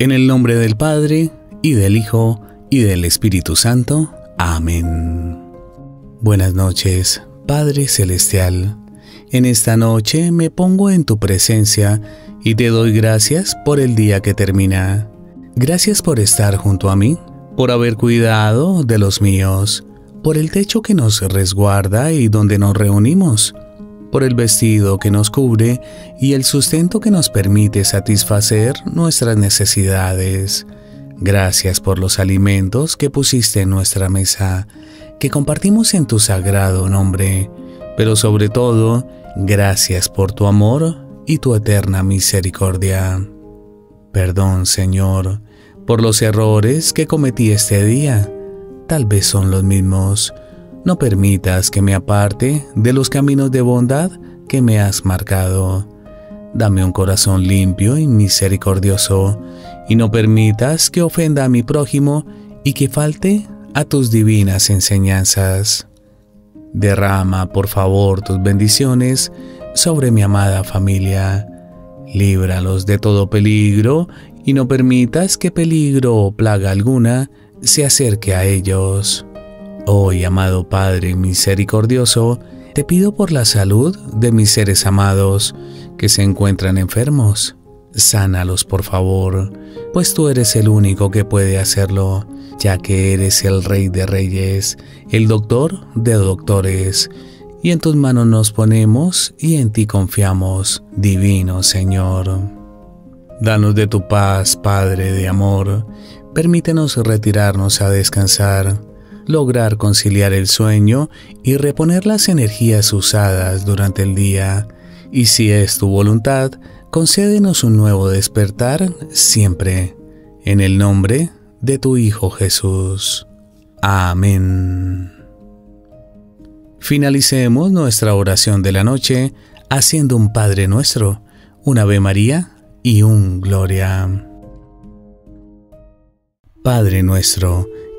En el nombre del Padre, y del Hijo, y del Espíritu Santo. Amén. Buenas noches, Padre Celestial. En esta noche me pongo en tu presencia y te doy gracias por el día que termina. Gracias por estar junto a mí, por haber cuidado de los míos, por el techo que nos resguarda y donde nos reunimos, por el vestido que nos cubre y el sustento que nos permite satisfacer nuestras necesidades. Gracias por los alimentos que pusiste en nuestra mesa, que compartimos en tu sagrado nombre, pero sobre todo, gracias por tu amor y tu eterna misericordia. Perdón, Señor, por los errores que cometí este día, tal vez son los mismos. No permitas que me aparte de los caminos de bondad que me has marcado. Dame un corazón limpio y misericordioso, y no permitas que ofenda a mi prójimo y que falte a tus divinas enseñanzas. Derrama, por favor, tus bendiciones sobre mi amada familia. Líbralos de todo peligro, y no permitas que peligro o plaga alguna se acerque a ellos. Hoy, amado Padre misericordioso, te pido por la salud de mis seres amados que se encuentran enfermos. Sánalos, por favor, pues tú eres el único que puede hacerlo, ya que eres el Rey de Reyes, el Doctor de Doctores, y en tus manos nos ponemos y en ti confiamos, Divino Señor. Danos de tu paz, Padre de amor. Permítenos retirarnos a descansar, lograr conciliar el sueño y reponer las energías usadas durante el día. Y si es tu voluntad, concédenos un nuevo despertar siempre. En el nombre de tu Hijo Jesús. Amén. Finalicemos nuestra oración de la noche haciendo un Padre Nuestro, un Ave María y un Gloria. Padre nuestro,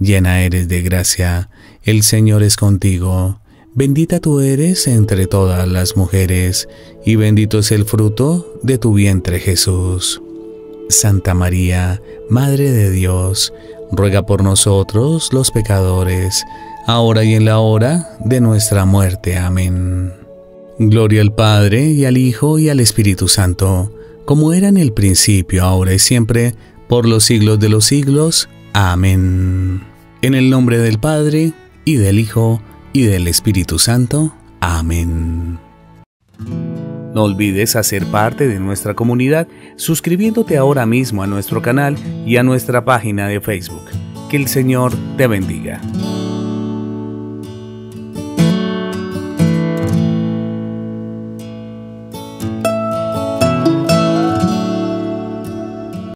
llena eres de gracia. El Señor es contigo, bendita tú eres entre todas las mujeres, y bendito es el fruto de tu vientre Jesús. Santa María, Madre de Dios, ruega por nosotros los pecadores, ahora y en la hora de nuestra muerte. Amén. Gloria al Padre, y al Hijo, y al Espíritu Santo, como era en el principio, ahora y siempre, por los siglos de los siglos. Amén. En el nombre del Padre, y del Hijo, y del Espíritu Santo. Amén. No olvides hacer parte de nuestra comunidad suscribiéndote ahora mismo a nuestro canal y a nuestra página de Facebook. Que el Señor te bendiga.